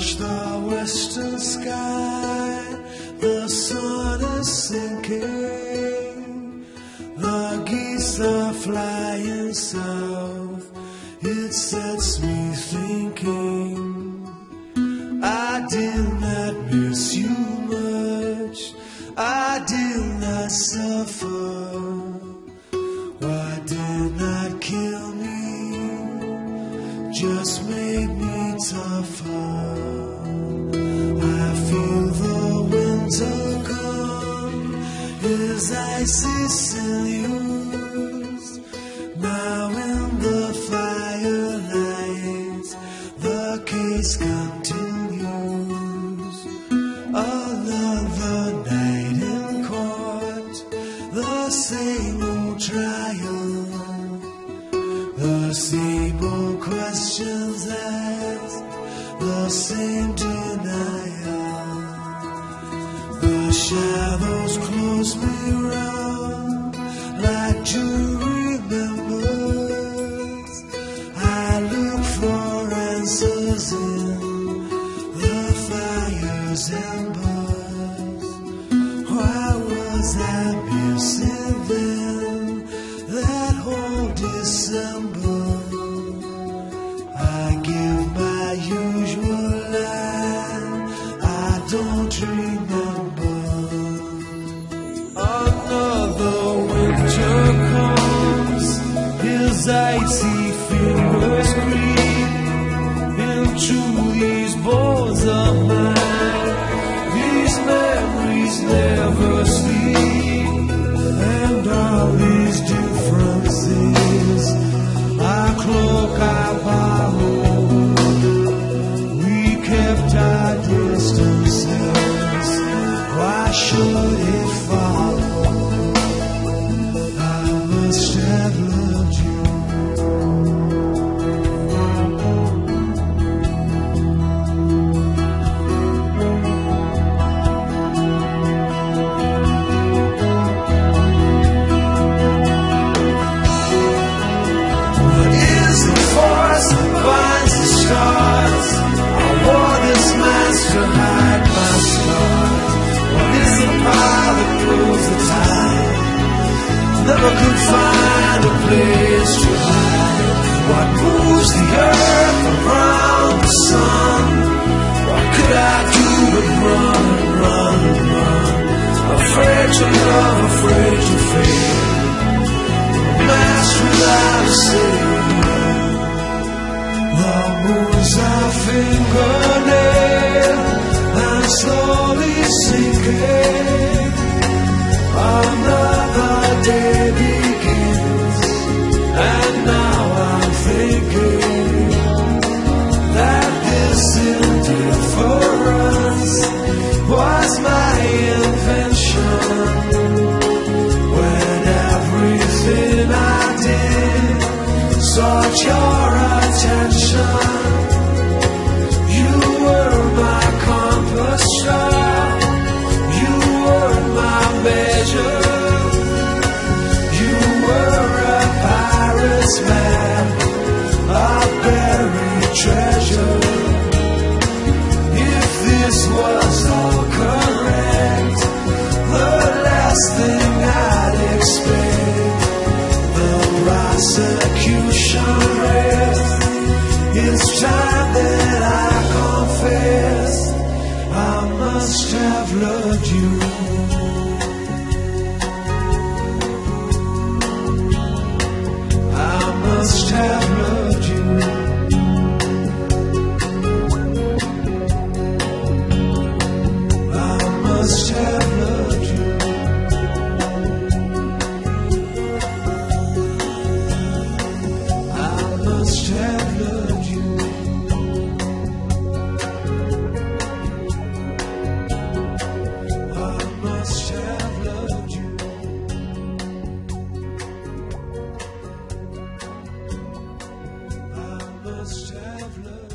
watch the western sky. The sun is sinking, the geese are flying south. It sets me thinking, I did not miss you much, I did not suffer. Why did not kill me, just make me tougher. I feel the winter come, his icy sinews. Now in the firelight, the case continues. Another night in court, the same old trial, the same old questions asked, the same denial. The shadows close me round like jury members. I look for answers in the fire's embers. Why was I missing then, that whole December? I give my usual line, I don't remember. Another winter comes, his icy fingers creep into these bones of mine. These memories never sleep, and all these differences I cloak, I borrow. Our distances, why should it follow? I must have loved you. What is the force that binds the stars? To hide my scars. What is the power that pulls the tide? Never could find a place to hide. What moves the earth around the sun? What could I do but run and run and run? Afraid to love, afraid to fail, a mask without a savior. The moon's our fingernail, I'm slowly sinking. Another day begins, and now I'm thinking that this indifference was my invention. When everything I did sought your attention, you were my compass star, you were my measure, you were a pirate's man, a buried treasure. If this was all correct, the last thing I'd expect, the prosecution rest. It's time that I confess, I must have loved you. I must have loved you. I must have loved you. I must have loved you. Must have loved.